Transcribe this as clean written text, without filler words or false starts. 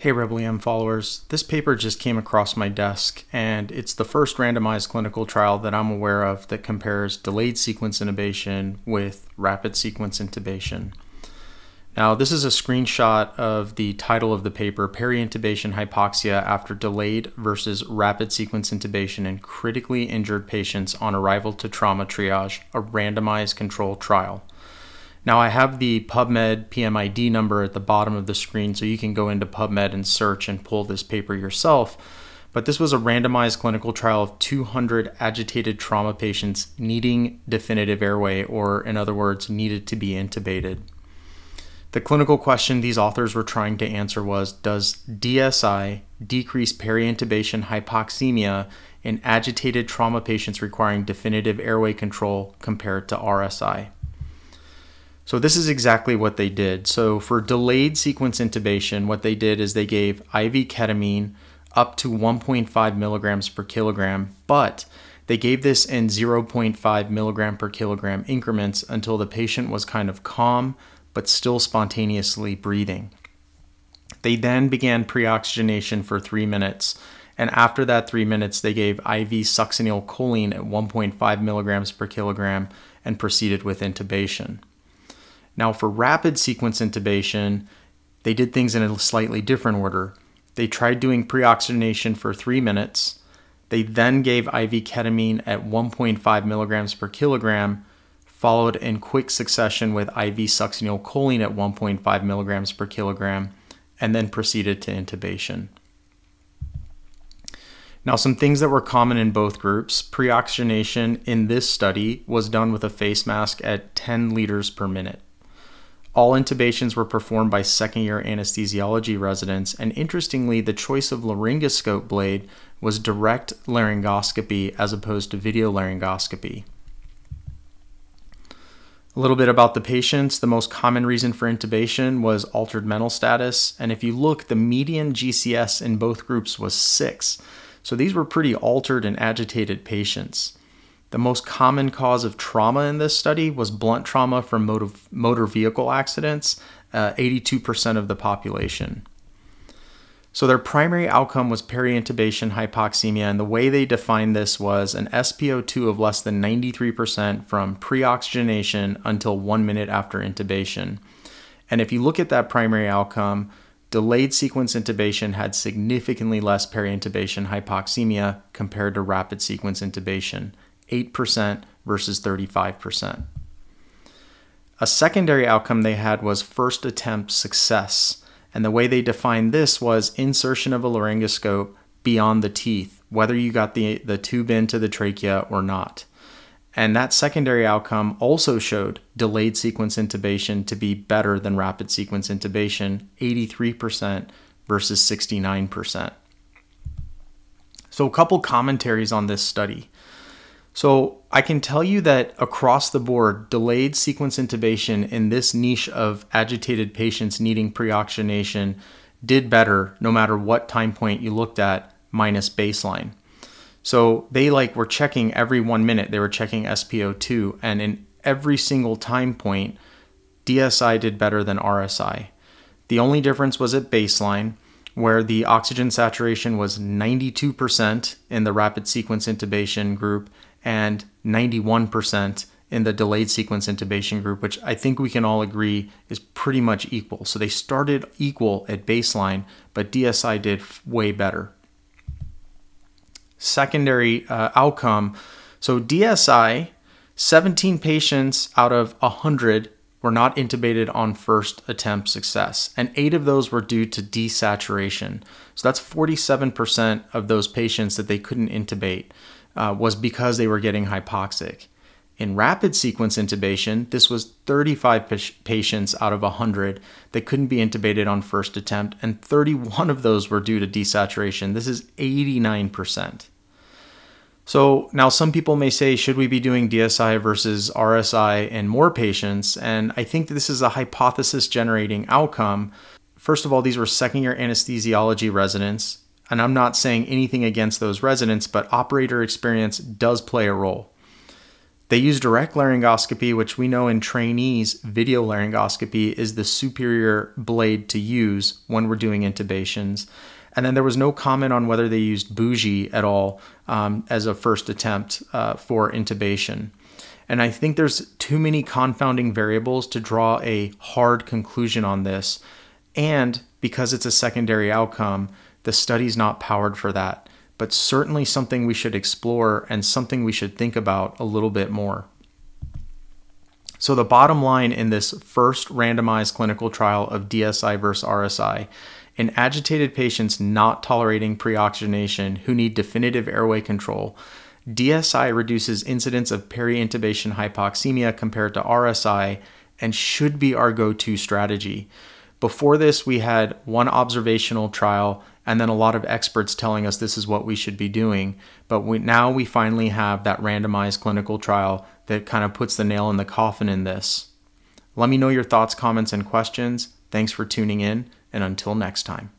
Hey Rebel EM followers, this paper just came across my desk and it's the first randomized clinical trial that I'm aware of that compares delayed sequence intubation with rapid sequence intubation. Now this is a screenshot of the title of the paper, Peri-intubation hypoxia after delayed versus rapid sequence intubation in critically injured patients on arrival to trauma triage, a randomized controlled trial. Now I have the PubMed PMID number at the bottom of the screen, so you can go into PubMed and search and pull this paper yourself, but this was a randomized clinical trial of 200 agitated trauma patients needing definitive airway, or in other words, needed to be intubated. The clinical question these authors were trying to answer was, does DSI decrease peri-intubation hypoxemia in agitated trauma patients requiring definitive airway control compared to RSI? So this is exactly what they did. So for delayed sequence intubation, what they did is they gave IV ketamine up to 1.5 milligrams per kilogram, but they gave this in 0.5 milligram per kilogram increments until the patient was kind of calm, but still spontaneously breathing. They then began pre-oxygenation for 3 minutes. And after that 3 minutes, they gave IV succinylcholine at 1.5 milligrams per kilogram and proceeded with intubation. Now for rapid sequence intubation, they did things in a slightly different order. They tried doing pre-oxygenation for 3 minutes. They then gave IV ketamine at 1.5 milligrams per kilogram, followed in quick succession with IV succinylcholine at 1.5 milligrams per kilogram, and then proceeded to intubation. Now some things that were common in both groups: pre-oxygenation in this study was done with a face mask at 10 liters per minute. All intubations were performed by second-year anesthesiology residents, and interestingly, the choice of laryngoscope blade was direct laryngoscopy as opposed to video laryngoscopy. A little bit about the patients. The most common reason for intubation was altered mental status, and if you look, the median GCS in both groups was 6, so these were pretty altered and agitated patients. The most common cause of trauma in this study was blunt trauma from motor vehicle accidents, 82% of the population. So their primary outcome was peri-intubation hypoxemia, and the way they defined this was an SpO2 of less than 93% from pre-oxygenation until 1 minute after intubation. And if you look at that primary outcome, delayed sequence intubation had significantly less peri-intubation hypoxemia compared to rapid sequence intubation, 8% versus 35%. A secondary outcome they had was first attempt success, and the way they defined this was insertion of a laryngoscope beyond the teeth, whether you got the tube into the trachea or not. And that secondary outcome also showed delayed sequence intubation to be better than rapid sequence intubation, 83% versus 69%. So a couple commentaries on this study. So I can tell you that across the board, delayed sequence intubation in this niche of agitated patients needing pre-oxygenation did better no matter what time point you looked at, minus baseline. So they were checking every 1 minute, they were checking SpO2, and in every single time point, DSI did better than RSI. The only difference was at baseline, where the oxygen saturation was 92% in the rapid sequence intubation group and 91% in the delayed sequence intubation group, which I think we can all agree is pretty much equal. So they started equal at baseline, but DSI did way better. Secondary outcome. So DSI, 17 patients out of 100 were not intubated on first attempt success, and 8 of those were due to desaturation. So that's 47% of those patients that they couldn't intubate was because they were getting hypoxic. In rapid sequence intubation, this was 35 patients out of 100 that couldn't be intubated on first attempt, and 31 of those were due to desaturation. This is 89%. So now some people may say, should we be doing DSI versus RSI in more patients? And I think that this is a hypothesis-generating outcome. First of all, these were second-year anesthesiology residents, and I'm not saying anything against those residents, but operator experience does play a role. They use direct laryngoscopy, which we know in trainees, video laryngoscopy is the superior blade to use when we're doing intubations. And then there was no comment on whether they used bougie at all as a first attempt for intubation. And I think there's too many confounding variables to draw a hard conclusion on this. And because it's a secondary outcome, the study's not powered for that. But certainly something we should explore and something we should think about a little bit more. So the bottom line in this first randomized clinical trial of DSI versus RSI, in agitated patients not tolerating pre-oxygenation who need definitive airway control, DSI reduces incidence of peri-intubation hypoxemia compared to RSI and should be our go-to strategy. Before this, we had one observational trial and then a lot of experts telling us this is what we should be doing. But now we finally have that randomized clinical trial that kind of puts the nail in the coffin in this. Let me know your thoughts, comments, and questions. Thanks for tuning in, and until next time.